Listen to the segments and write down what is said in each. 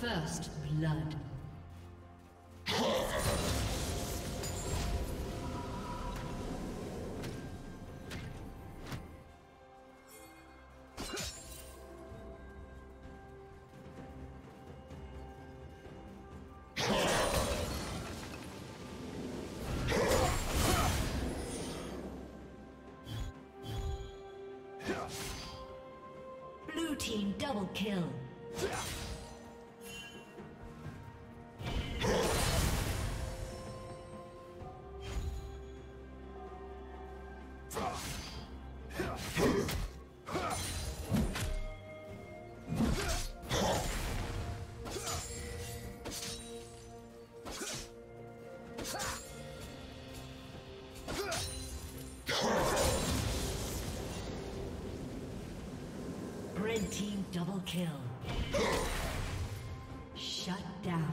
First blood. Blue team double kill. Team double kill. Shut down.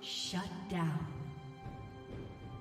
Shut down.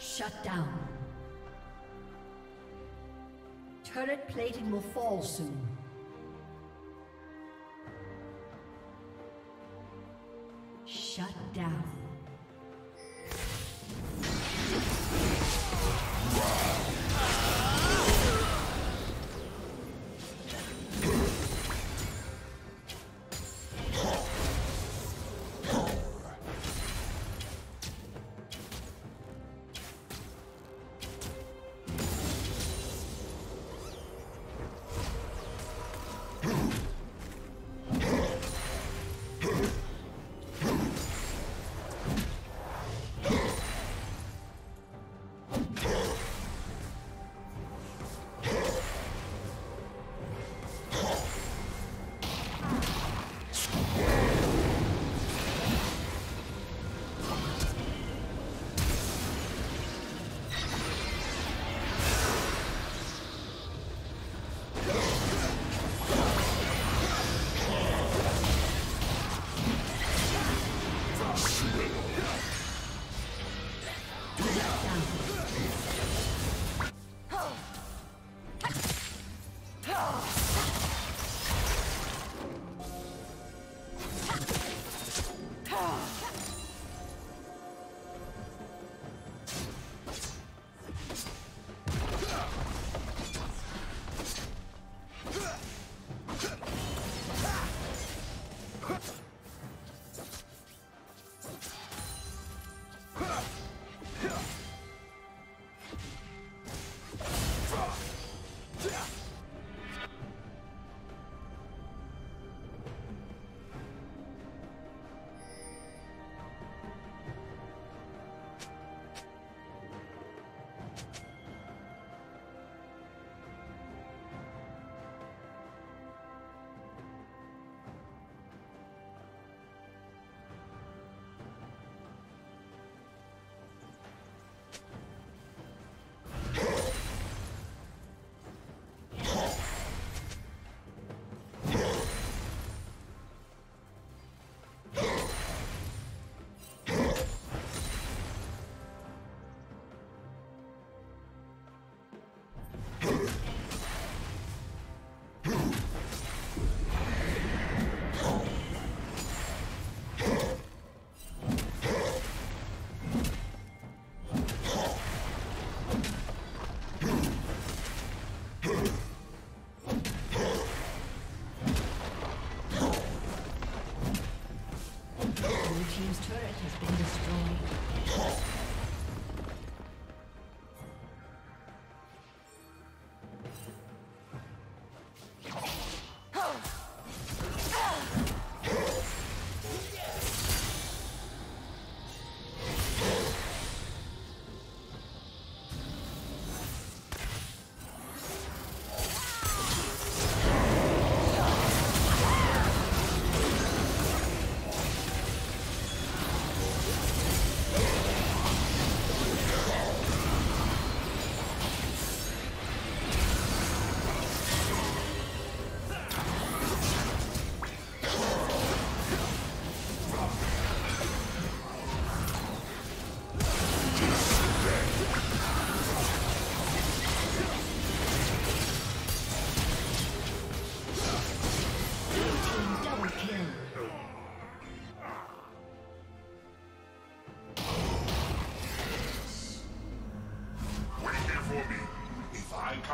Shut down. Turret plating will fall soon. Shut down.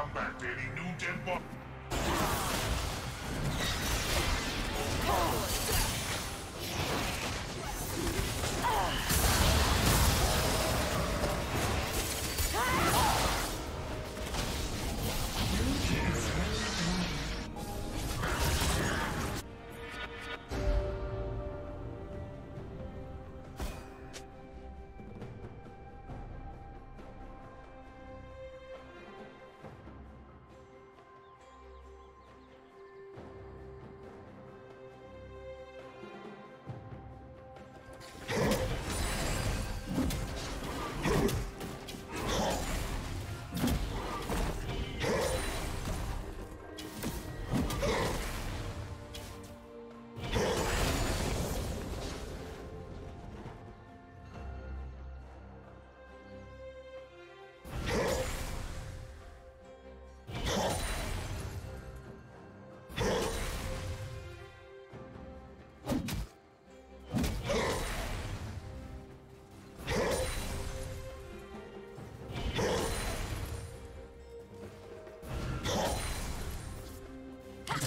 Come back, baby. New dead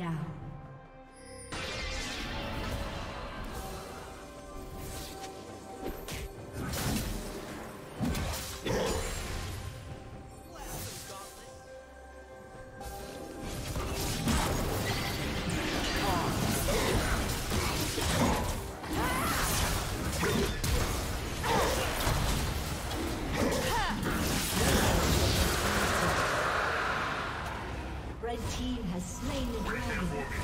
down. Team has slain the dragon.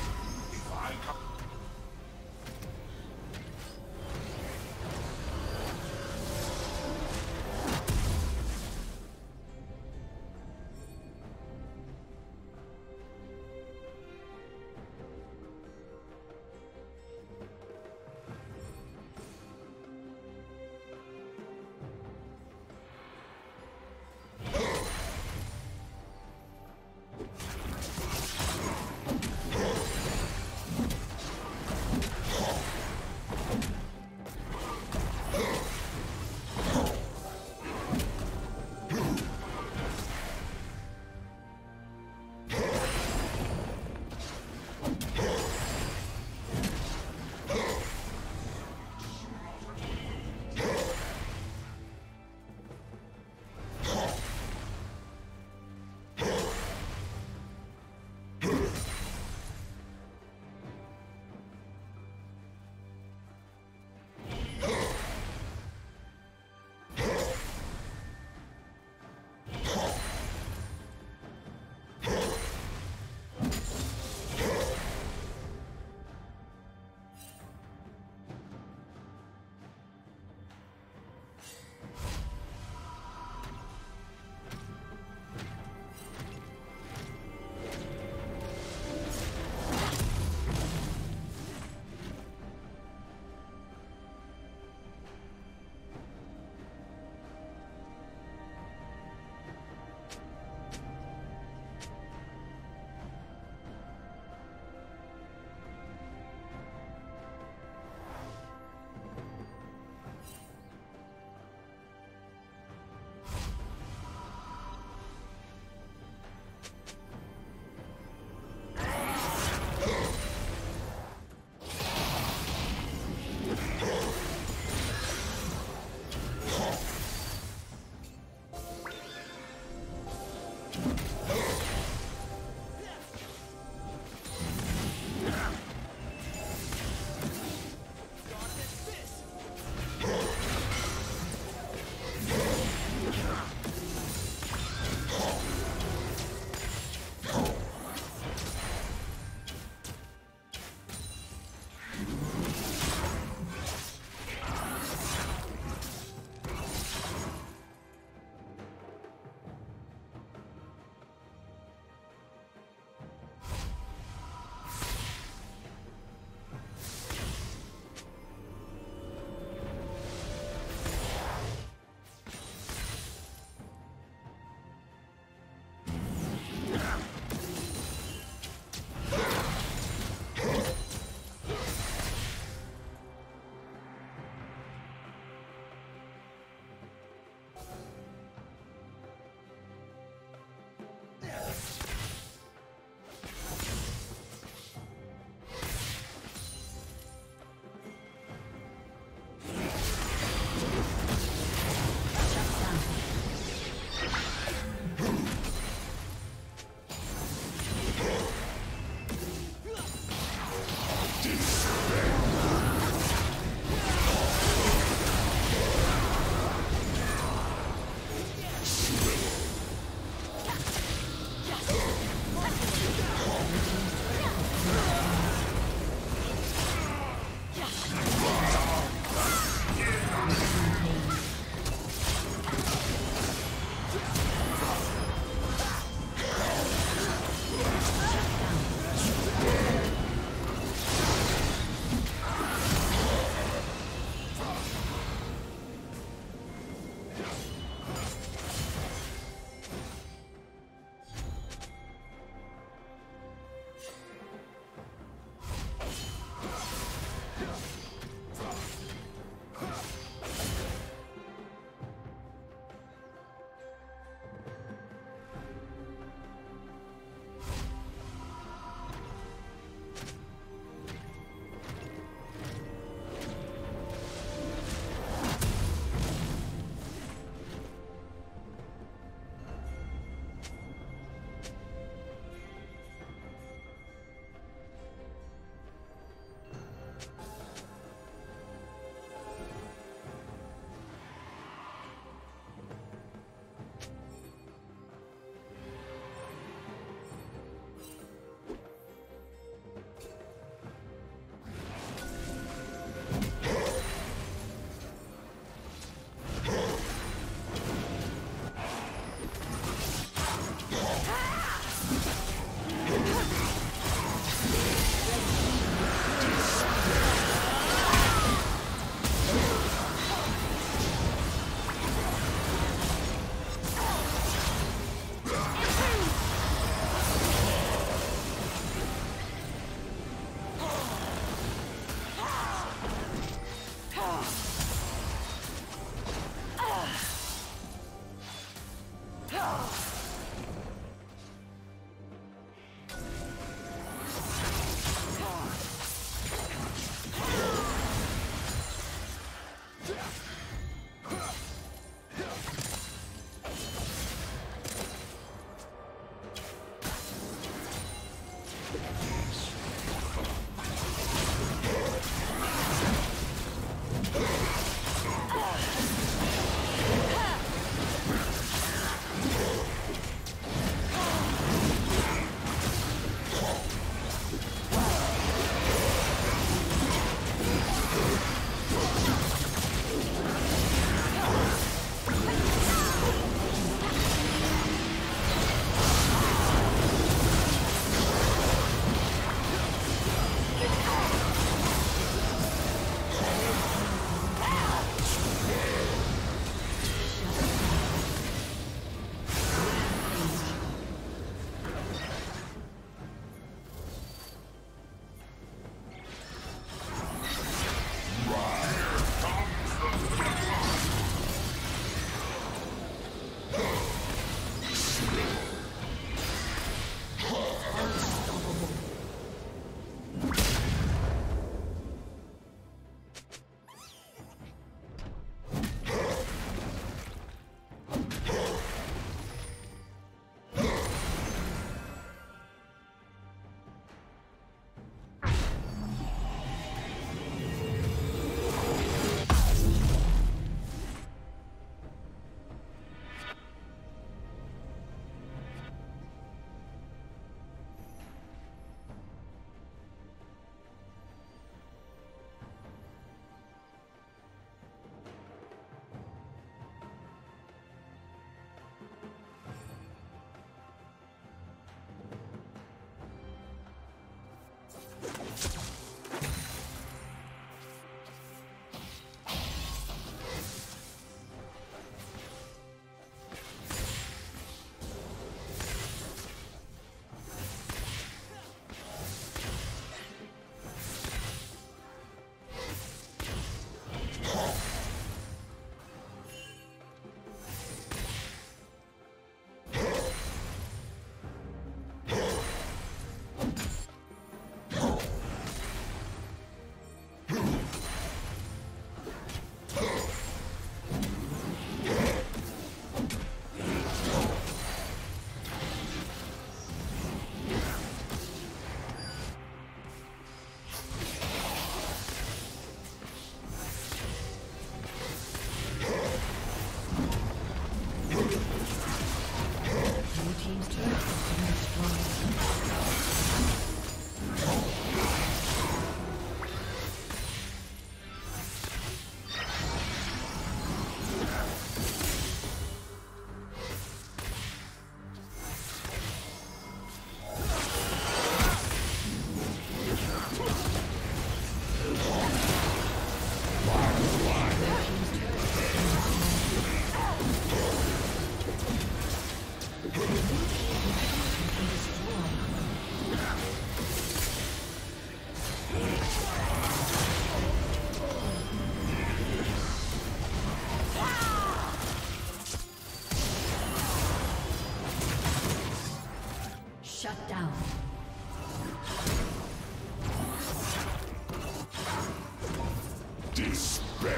Despair.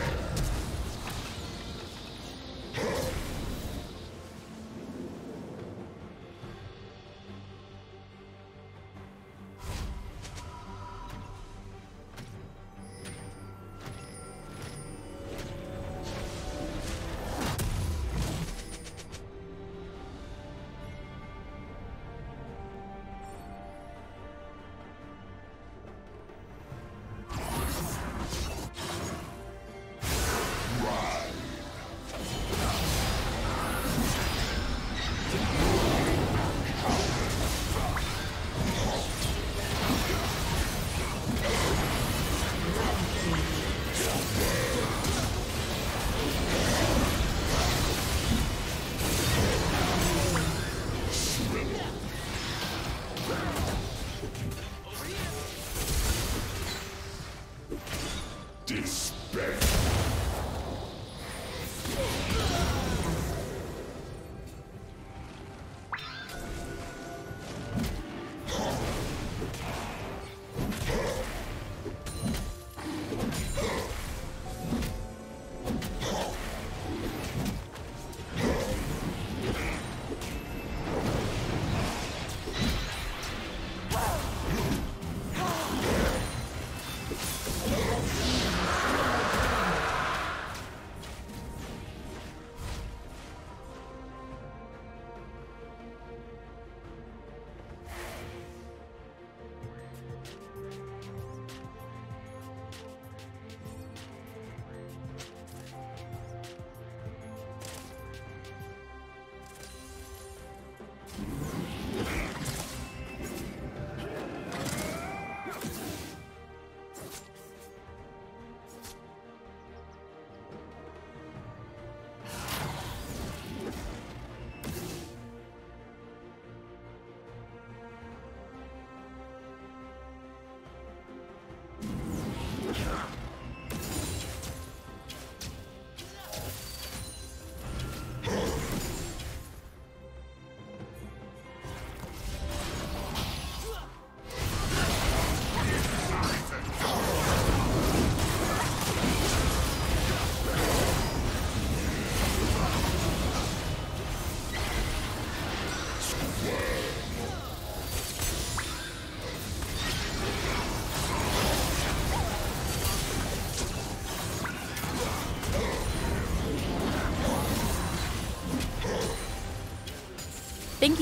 Thank